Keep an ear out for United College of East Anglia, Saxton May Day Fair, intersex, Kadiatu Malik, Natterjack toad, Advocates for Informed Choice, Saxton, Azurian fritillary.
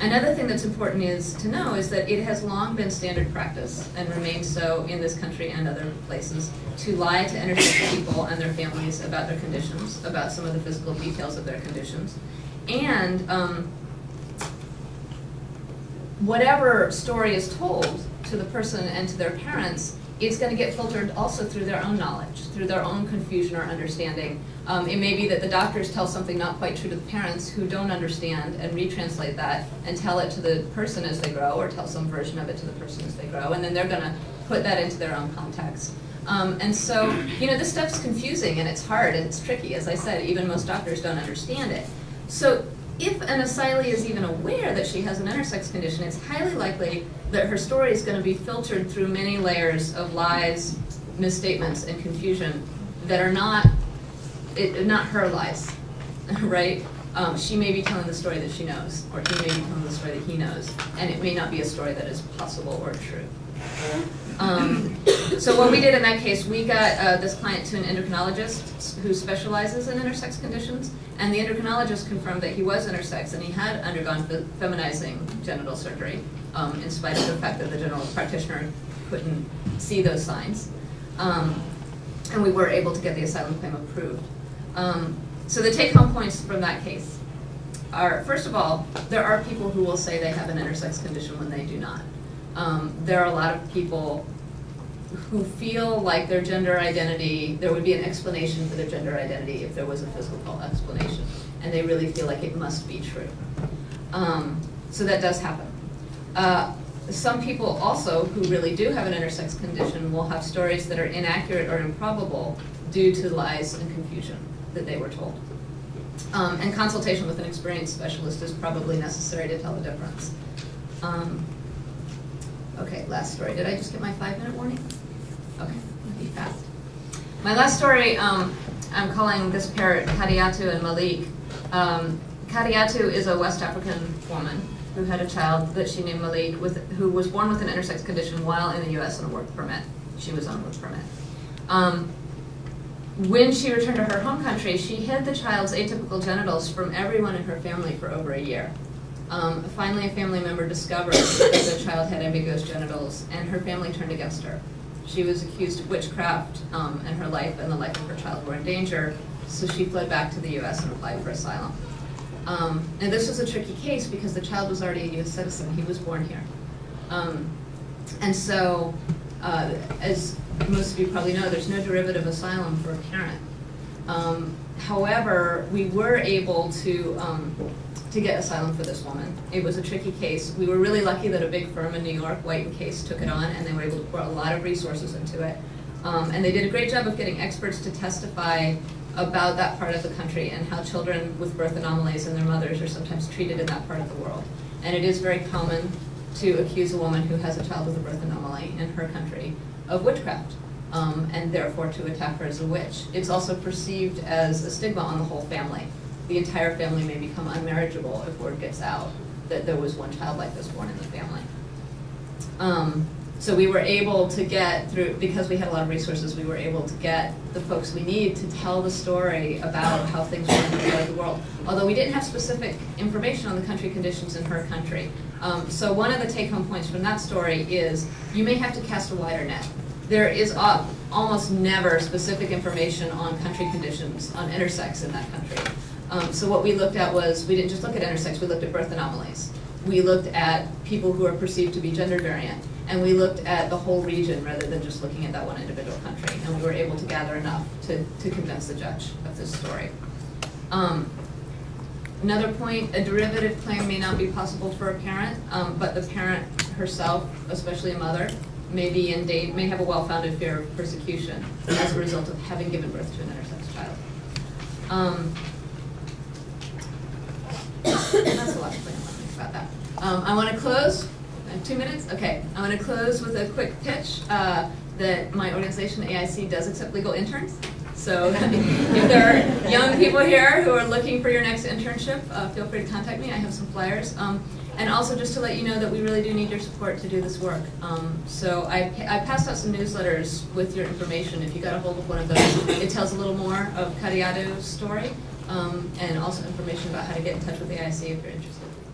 Another thing that's important is to know is that it has long been standard practice and remains so in this country and other places to lie to energetic people and their families about their conditions, about some of the physical details of their conditions. And whatever story is told to the person and to their parents, it's going to get filtered also through their own knowledge, through their own confusion or understanding. It may be that the doctors tell something not quite true to the parents who don't understand and retranslate that and tell it to the person as they grow, or tell some version of it to the person as they grow, and then they're going to put that into their own context. And so, you know, this stuff's confusing and it's hard and it's tricky. As I said, even most doctors don't understand it. So if an asylee is even aware that she has an intersex condition, it's highly likely that her story is going to be filtered through many layers of lies, misstatements, and confusion that are not her lies, right? She may be telling the story that she knows, or he may be telling the story that he knows, and it may not be a story that is possible or true. So what we did in that case, we got this client to an endocrinologist who specializes in intersex conditions, and the endocrinologist confirmed that he was intersex and he had undergone feminizing genital surgery, in spite of the fact that the general practitioner couldn't see those signs. And we were able to get the asylum claim approved. So the take-home points from that case are, first of all, there are people who will say they have an intersex condition when they do not. There are a lot of people who feel like their gender identity, there would be an explanation for their gender identity if there was a physical explanation, and they really feel like it must be true. So that does happen. Some people also who really do have an intersex condition will have stories that are inaccurate or improbable due to lies and confusion that they were told. And consultation with an experienced specialist is probably necessary to tell the difference. Okay, last story. Did I just get my 5-minute warning? Okay, I'll be fast. My last story, I'm calling this pair Kadiatu and Malik. Kadiatu is a West African woman who had a child that she named Malik, who was born with an intersex condition while in the US on a work permit. She was on a work permit. When she returned to her home country, she hid the child's atypical genitals from everyone in her family for over a year. Finally, a family member discovered that the child had ambiguous genitals, and her family turned against her. She was accused of witchcraft, and her life and the life of her child were in danger, so she fled back to the US and applied for asylum. And this was a tricky case because the child was already a US citizen. He was born here. And so, as most of you probably know, there's no derivative asylum for a parent. However, we were able to get asylum for this woman. It was a tricky case. We were really lucky that a big firm in New York, White & Case, took it on, and they were able to pour a lot of resources into it. And they did a great job of getting experts to testify about that part of the country and how children with birth anomalies and their mothers are sometimes treated in that part of the world. And it is very common to accuse a woman who has a child with a birth anomaly in her country of witchcraft, and therefore to attack her as a witch. It's also perceived as a stigma on the whole family. The entire family may become unmarriageable if word gets out that there was one child like this born in the family. So we were able to get through, because we had a lot of resources, we were able to get the folks we need to tell the story about how things were in the world. Although we didn't have specific information on the country conditions in her country. So one of the take-home points from that story is you may have to cast a wider net. There is almost never specific information on country conditions, on intersex in that country. So what we looked at was, we didn't just look at intersex, we looked at birth anomalies. We looked at people who are perceived to be gender variant, and we looked at the whole region rather than just looking at that one individual country, and we were able to gather enough to convince the judge of this story. Another point, a derivative claim may not be possible for a parent, but the parent herself, especially a mother, may have a well-founded fear of persecution as a result of having given birth to an intersex child. That's the last point I want to make about that. I want to close, 2 minutes? Okay, I want to close with a quick pitch that my organization, AIC, does accept legal interns. So if there are young people here who are looking for your next internship, feel free to contact me. I have some flyers. And also just to let you know that we really do need your support to do this work. So I passed out some newsletters with your information. If you got a hold of one of those, it tells a little more of Kadiatu's story. And also information about how to get in touch with the AIC if you're interested.